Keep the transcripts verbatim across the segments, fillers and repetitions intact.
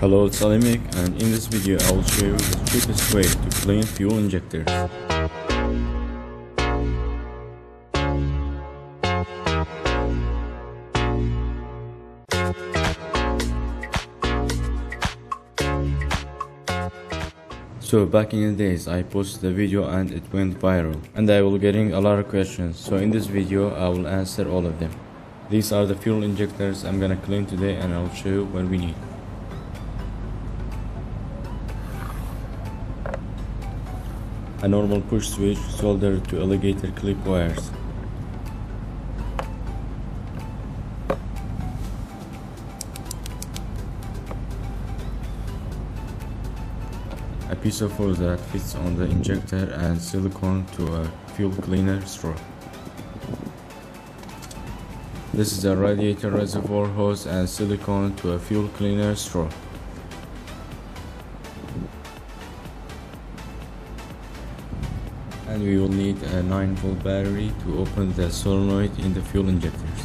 Hello, it's AliMech, and in this video I will show you the cheapest way to clean fuel injectors. So back in the days I posted a video and it went viral, and I was getting a lot of questions, so in this video I will answer all of them. These are the fuel injectors I'm gonna clean today, and I'll show you what we need. A normal push switch soldered to alligator clip wires. A piece of hose that fits on the injector and silicone to a fuel cleaner straw. This is a radiator reservoir hose and silicone to a fuel cleaner straw. And we will need a nine volt battery to open the solenoid in the fuel injectors.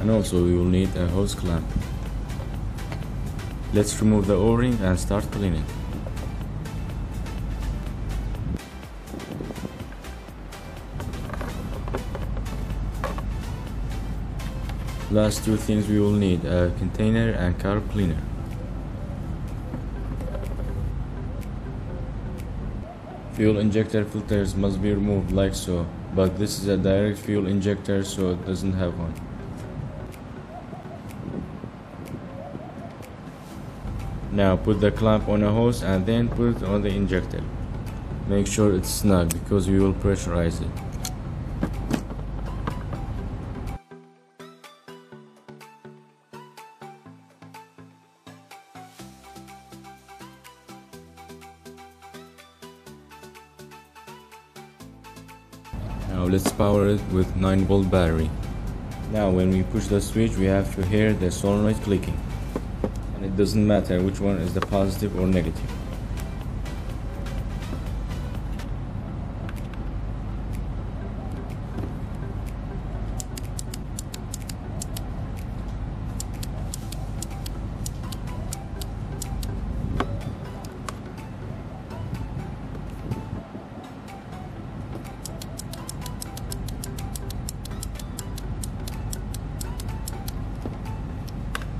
And also we will need a hose clamp. Let's remove the O-ring and start cleaning. Last two things we will need, a container and carb cleaner. Fuel injector filters must be removed like so, but this is a direct fuel injector, so it doesn't have one. Now put the clamp on a hose and then put it on the injector. Make sure it's snug because we will pressurize it. Now let's power it with nine volt battery. Now when we push the switch we have to hear the solenoid clicking. And it doesn't matter which one is the positive or negative.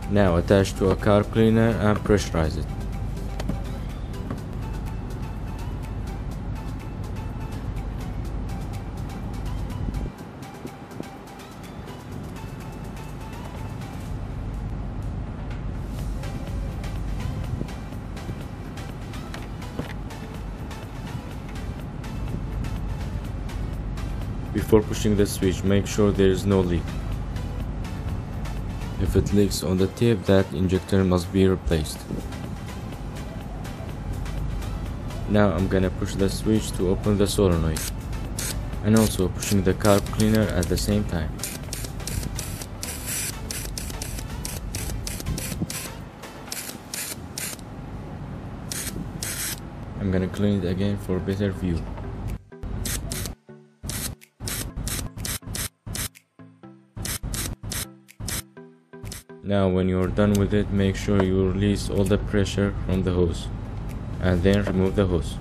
Now attach to a carb cleaner and pressurize it. Before pushing the switch, make sure there is no leak. If it leaks on the tip, that injector must be replaced. Now I'm gonna push the switch to open the solenoid, and also pushing the carb cleaner at the same time. I'm gonna clean it again for better view. Now when you are done with it, make sure you release all the pressure from the hose and then remove the hose.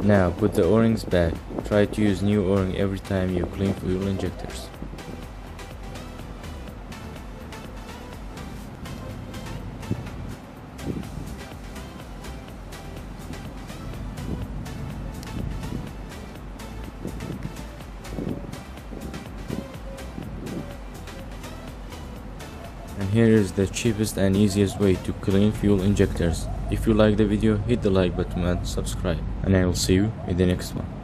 Now put the O-rings back. Try to use new O-ring every time you clean fuel injectors. And here is the cheapest and easiest way to clean fuel injectors. If you like the video, hit the like button and subscribe, and I will see you in the next one.